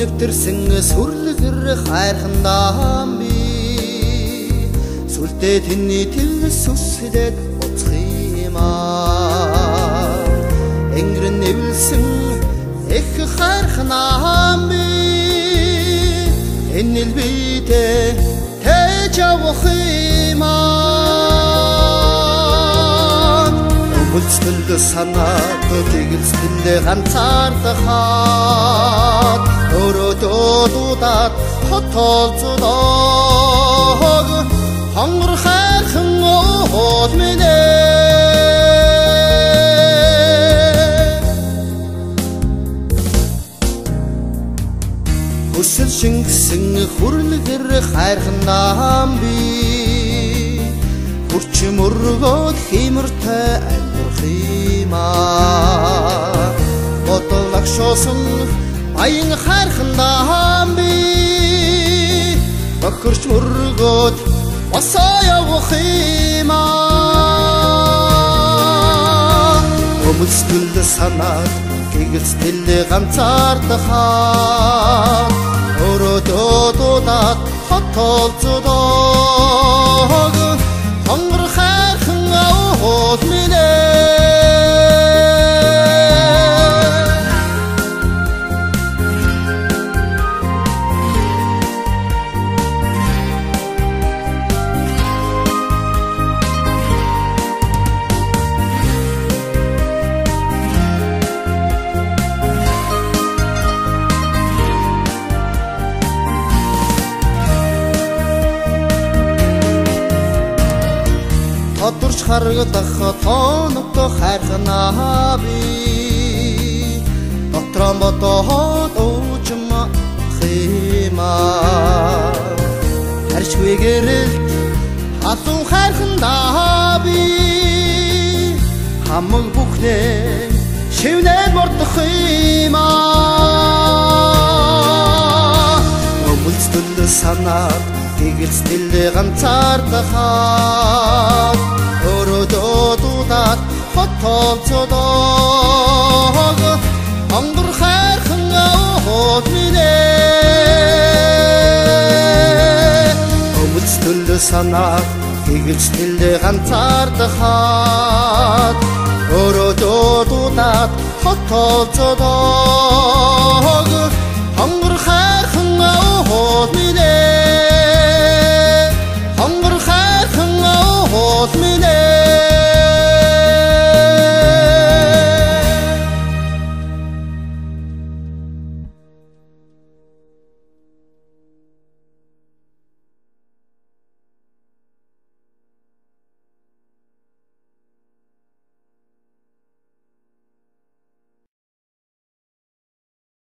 نكترسن سورل غير خير خنامي سلطتني تل سوسدت وتخيمار انغرن نبلسن اخ خير خنامي ان البيت تاجا وخيمار وبلستل الصناعه تجلستل غنصار تخاط ورودودات خطالصداق هنر خير خنود مني وصل شنسن خورل غير خير خنام بي خورش مرغود خيمرتا الخيما بطلق شوصل عين خير خنام بي بخرش مرغود وصايا وخيما ومستل صنات كيستل غمصار تخار ورودودات خطالصداق هنر خير خنود مني خرجت خطانك خير خنابي أطرم بطهات وجمع خيمة هرش وجرت حطو خير خنابي همك بكنة شونة برد خيمة وبلست الصنات تجلس تلغم ترتخات ورودودات خطالصداق هنر خير خنود مني وبلستل الصناعة تجلستل غنصار تخاط ورودودات خطالصداق